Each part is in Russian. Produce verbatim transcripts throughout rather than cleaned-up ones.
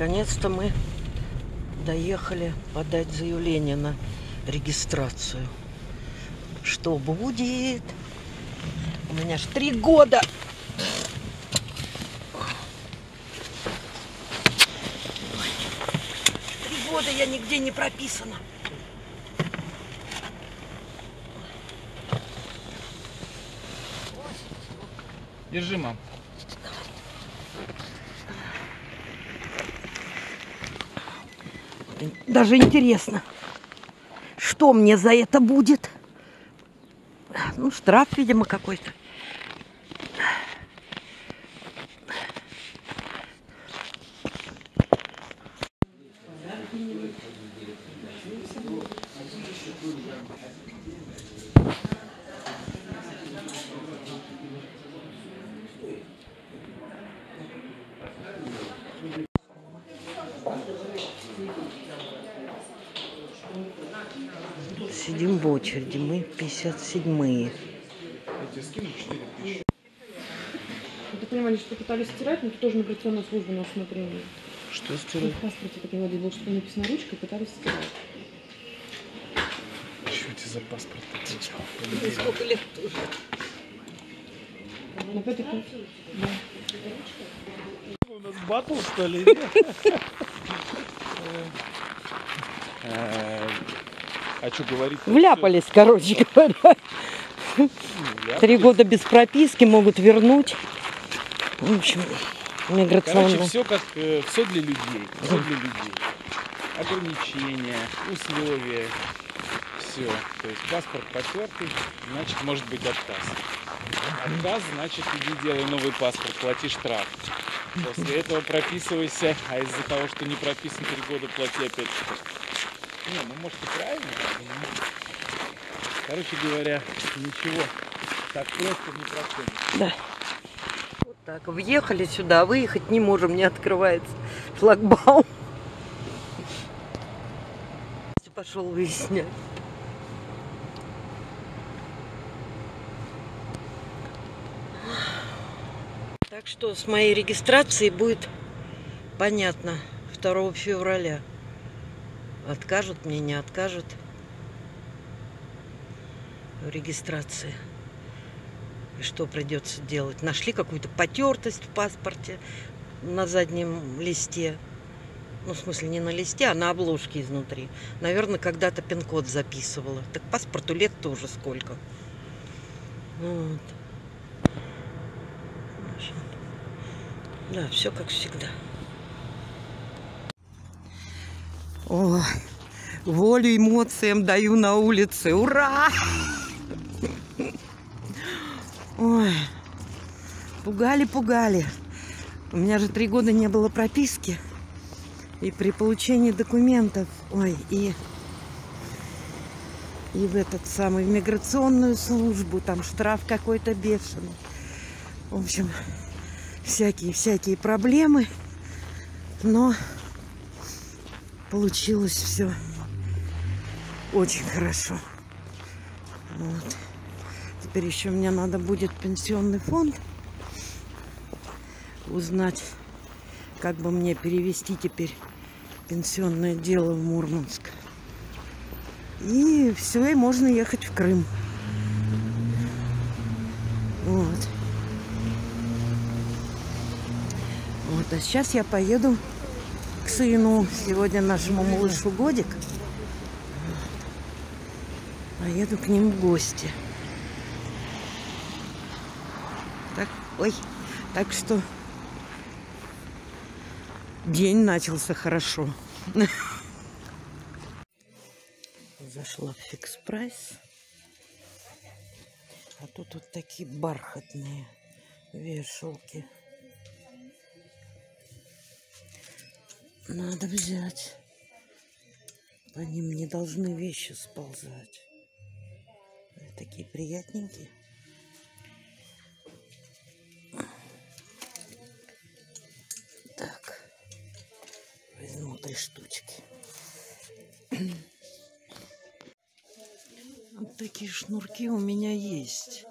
Наконец-то мы доехали подать заявление на регистрацию. Что будет? У меня ж три года. Три года я нигде не прописана. Держи, мам. Даже интересно, что мне за это будет? Ну, штраф, видимо, какой-то. Сидим в очереди, мы пятьдесят седьмые. Ты понимаешь, что пытались стирать, но тоже миграционная служба на усмотрение. Что стирать? В паспорте таким вот было, что написано ручкой, пытались стирать. Что тебе за паспорт? Ты сколько лет уже? Опять-таки, да. У нас батл, что ли? А что говорить? Вляпались, короче говоря. Три года без прописки могут вернуть. В общем, миграционно. Короче, все как все для людей. Все для людей. Ограничения, условия. Все. То есть паспорт потертый, значит, может быть отказ. Отказ, значит, иди делай новый паспорт, плати штраф. После этого прописывайся, а из-за того, что не прописан три года, плати опять штраф. Не, ну может и правильно. Короче говоря, ничего так просто не проходит. Да. Вот так, въехали сюда, выехать не можем, не открывается шлагбаум. Пошел выяснять. Так что с моей регистрацией будет понятно второго февраля. Откажут мне, не откажут в регистрации. И что придется делать? Нашли какую-то потертость в паспорте на заднем листе. Ну, в смысле, не на листе, а на обложке изнутри. Наверное, когда-то пин-код записывала. Так паспорту лет тоже сколько. Вот. Да, все как всегда. О, волю эмоциям даю на улице. Ура! Ой, пугали, пугали. У меня же три года не было прописки. И при получении документов, ой, и, и в этот самый, в миграционную службу, там штраф какой-то бешеный. В общем, всякие-всякие проблемы. Но получилось все очень хорошо. Вот. Теперь еще мне надо будет пенсионный фонд узнать, как бы мне перевести теперь пенсионное дело в Мурманск. И все, и можно ехать в Крым. Вот. Вот, а сейчас я поеду к сыну, сегодня нашему малышу годик. Поеду к ним в гости. Так, ой, так что день начался хорошо. Зашла в фикс-прайс. А тут вот такие бархатные вешалки. Надо взять. По ним не должны вещи сползать. Такие приятненькие. Так. Возьму три штучки. Вот такие шнурки у меня есть.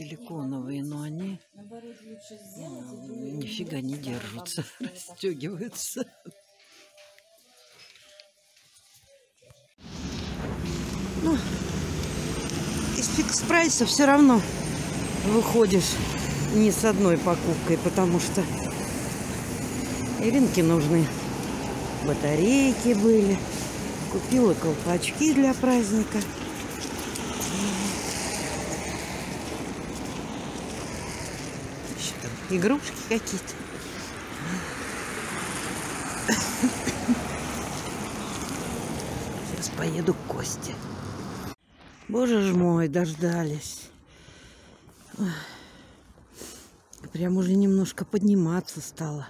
силиконовые, но они нифига не держатся, расстегиваются. Ну, из фикс-прайса все равно выходишь не с одной покупкой, потому что Иринке нужны батарейки были. Купила колпачки для праздника. Еще там игрушки какие-то. Сейчас поеду к Косте. Боже ж мой, дождались. Прям уже немножко подниматься стало.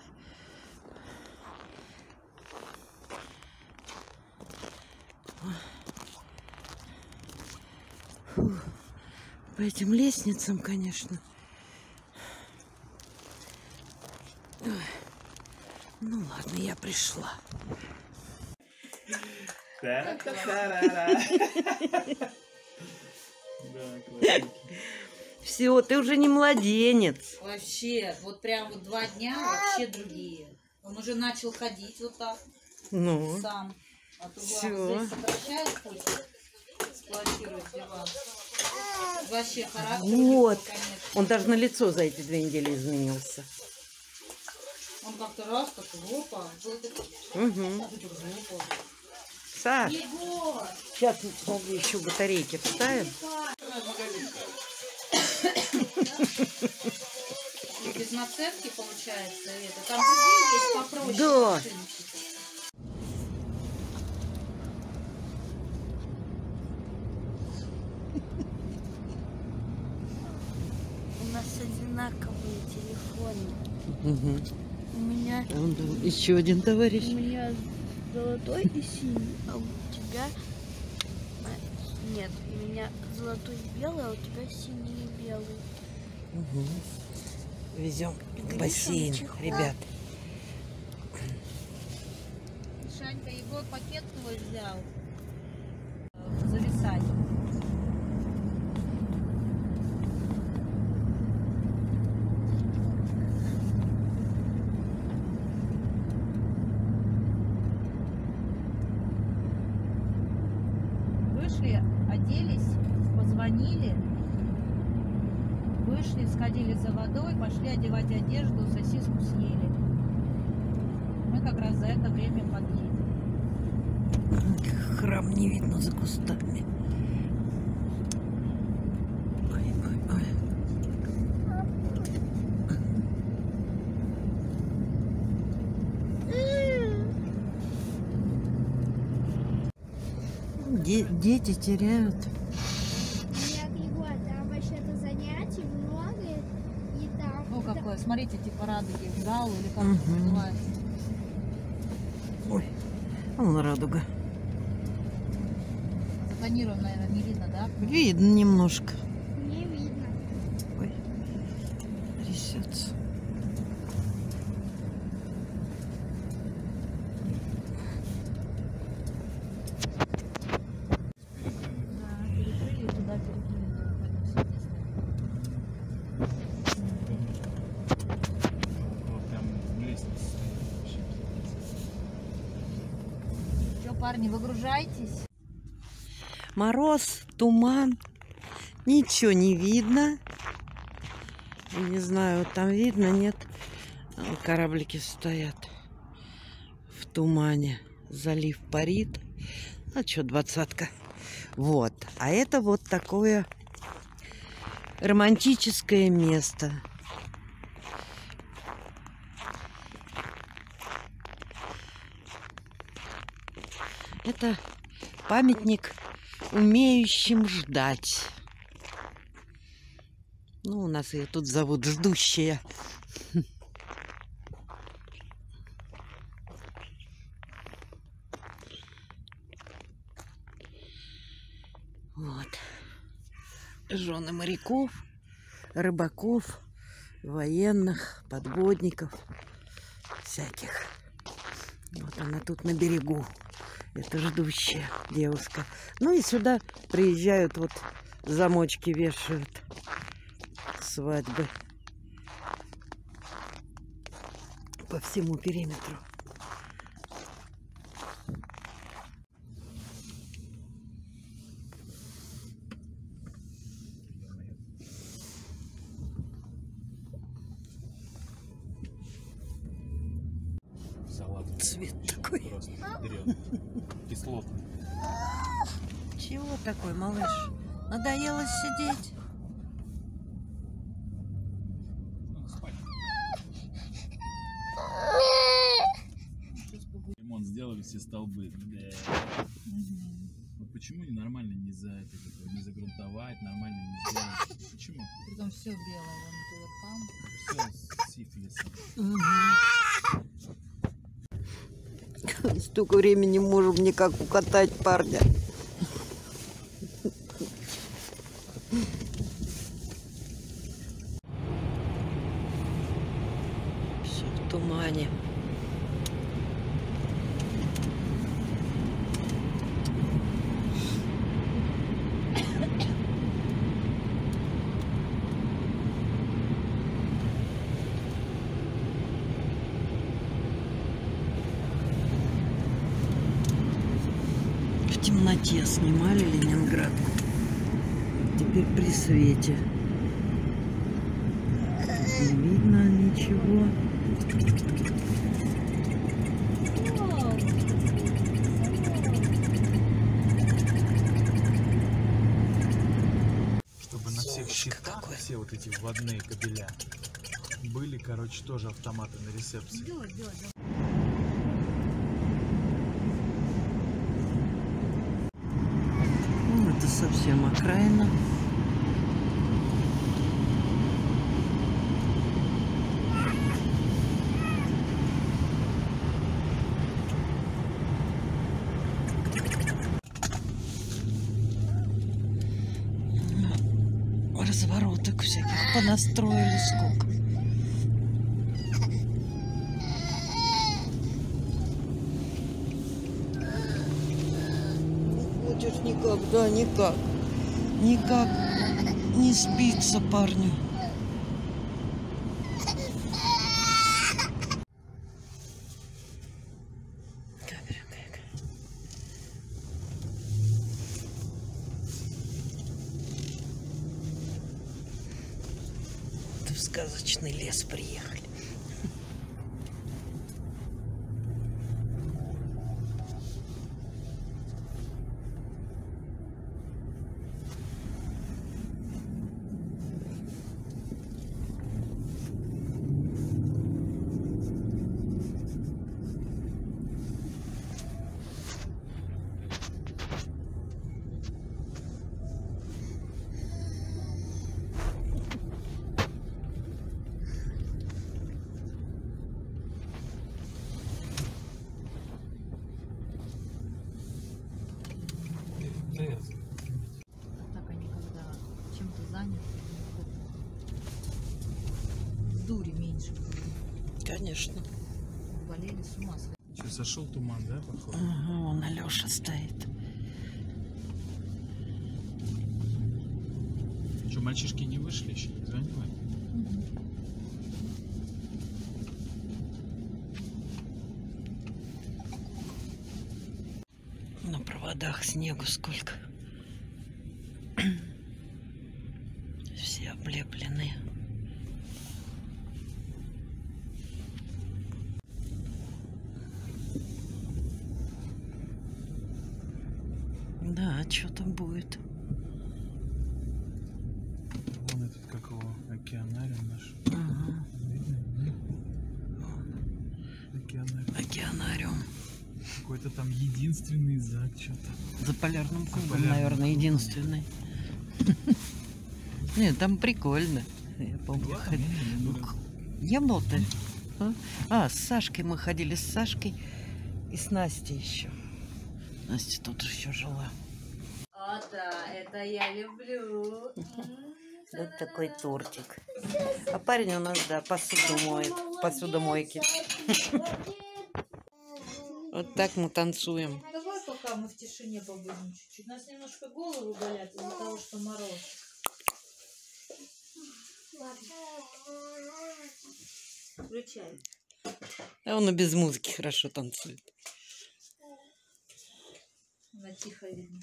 Фу, по этим лестницам, конечно. Ой, ну ладно, я пришла. Да, все, ты уже не младенец. Вообще, вот прям вот два дня вообще другие. Он уже начал ходить вот так. Ну. Сам. А то все. Вообще характер. Вот. Он даже на лицо за эти две недели изменился. Он как-то раз так лопа. Угу. Саш, сейчас мы еще батарейки вставим. Без нацепки получается это. Там есть попроще. Да. Одинаковые телефоны. Угу. У меня еще один товарищ. У меня золотой и синий, а у тебя нет. У меня золотой и белый, а у тебя синий и белый. Угу. Везем в бассейн, ребят. Шанька его пакет твой взял. Зависать. Оделись, позвонили, вышли, сходили за водой, пошли одевать одежду, сосиску съели. Мы как раз за это время подъели. Храм не видно за кустами. Ой, ой, ой. Дети теряют. Нет, Егор, там вообще-то занятий много, и там... Ну, какое, смотрите, типа радуги, зал или как угу. это называется. Ой, а вон радуга. Запланировано, наверное, не видно, да? Видно немножко. Не видно. Ой, трясется. Парни, выгружайтесь. Мороз, туман, ничего не видно. Не знаю, вот там видно, нет. Кораблики стоят в тумане. Залив парит. А что, двадцатка. Вот. А это вот такое романтическое место. Это памятник умеющим ждать. Ну, у нас ее тут зовут ждущая. Вот. Жены моряков, рыбаков, военных, подводников, всяких. Вот она тут на берегу. Это ждущая девушка. Ну и сюда приезжают, вот замочки вешают. свадьбы по всему периметру. Цвет такой. Кислотный. Чего такой, малыш? Надоело сидеть? Ремонт сделали все столбы. Вот почему ненормально не за это, не загрунтовать, нормально не сделать? Почему? Притом все белое, вон все с сифилисом. Столько времени можем никак укатать парня. Все в тумане. В темноте снимали Ленинград, теперь при свете не видно ничего. Чтобы на всех щитах все вот эти водные кабеля были, короче, тоже автоматы на ресепции. Совсем окраина. Развороток всяких понастроили сколько. Никогда никак, никак не сбиться парню. Это в сказочный лес приехали. Дури меньше. Конечно. Болели с ума. Что, сошел туман, да, походу? Угу, вон Алёша стоит. Что, мальчишки не вышли еще? Не звонили? Угу. На проводах снегу сколько. Все облеплены. Да, что-то будет. Вон этот, как его, океанарий наш. Ага. Океанариум. Океанариум. Какой-то там единственный за что-то. За полярным кругом, за полярным, наверное, кругом. Единственный. Нет, там прикольно. Я помню. Я был-то. А, с Сашкой мы ходили, с Сашкой и с Настей еще. Настя тут еще жила. О, да, это я люблю. Вот такой тортик. А парень у нас, да, посуду моет. Посудомойки. Вот так мы танцуем. Давай пока мы в тишине побудем чуть-чуть. У нас немножко голову болят из-за того, что мороз. Ладно. Включаем. А он и без музыки хорошо танцует. Она тихо видно.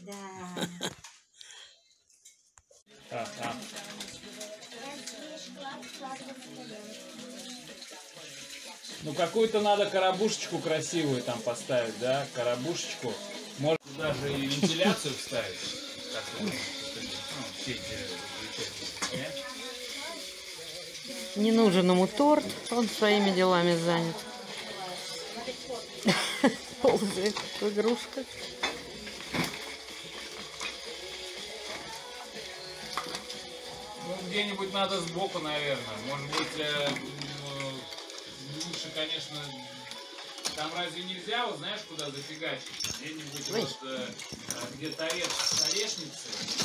Да. Да. Ну какую-то надо коробушечку красивую там поставить, да? Коробушечку. Можно даже и вентиляцию вставить. Не нужен ему торт, он своими делами занят. Ползает в игрушках. Ну, где-нибудь надо сбоку, наверное. Может быть, э, лучше, конечно, там разве нельзя, вот знаешь, куда зафигачить? Где-нибудь вот, э, где тарешницы.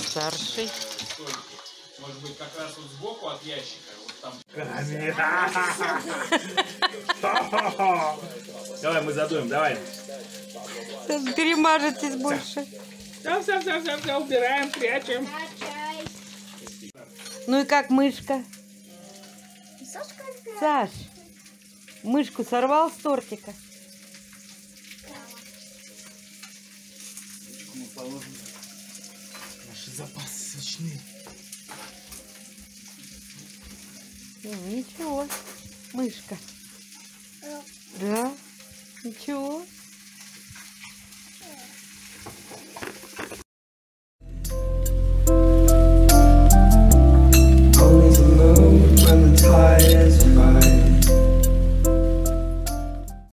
Старший. Э, Может быть, как раз вот сбоку от ящика. Вот там. Давай мы задуем, давай. Перемажетесь больше. Все, все, все, все, все, убираем, прячем. Ну и как мышка? Саш, мышку сорвал с тортика? Мы положим наши запасы свечные. Ну, ничего, мышка. Да, ничего.